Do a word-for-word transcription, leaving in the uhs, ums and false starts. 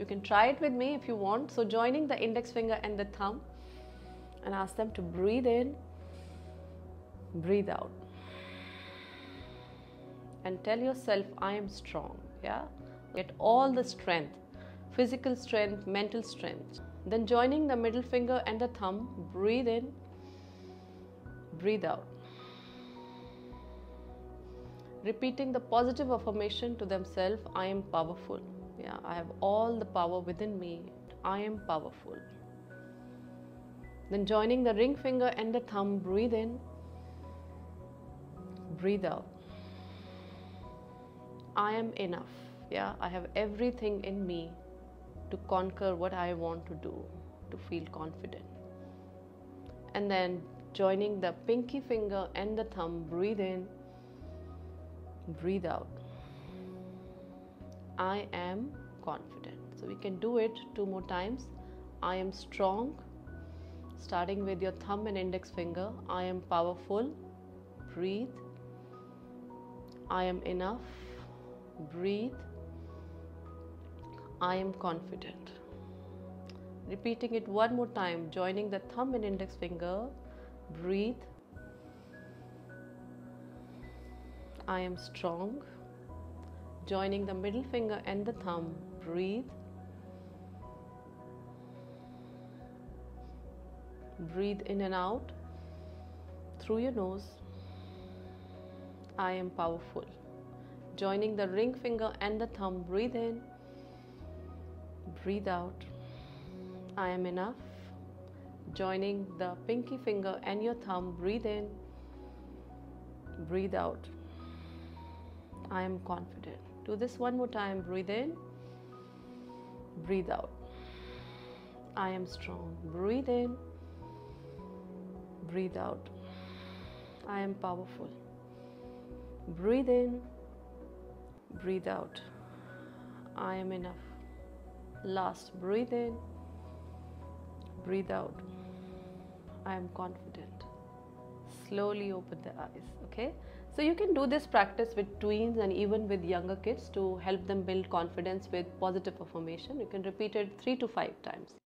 You can try it with me if you want. So joining the index finger and the thumb, and ask them to breathe in, breathe out, and tell yourself, I am strong. Yeah, get all the strength, physical strength, mental strength. Then joining the middle finger and the thumb, breathe in, breathe out, repeating the positive affirmation to themselves. I am powerful. Yeah, I have all the power within me. I am powerful. Then joining the ring finger and the thumb, breathe in, breathe out. I am enough. Yeah, I have everything in me to conquer what I want to do, to feel confident. And then joining the pinky finger and the thumb, breathe in, breathe out. I am confident. So we can do it two more times. I am strong, starting with your thumb and index finger. I am powerful, breathe. I am enough, breathe. I am confident. Repeating it one more time, joining the thumb and index finger, breathe. I am strong. Joining the middle finger and the thumb, breathe. Breathe in and out through your nose. I am powerful. Joining the ring finger and the thumb, breathe in, breathe out. I am enough. Joining the pinky finger and your thumb, breathe in, breathe out. I am confident. Do this one more time. Breathe in, breathe out. I am strong. Breathe in, breathe out. I am powerful. Breathe in, breathe out. I am enough. Last, breathe in, breathe out. I am confident. Slowly open the eyes. Okay, so you can do this practice with tweens and even with younger kids to help them build confidence with positive affirmation. You can repeat it three to five times.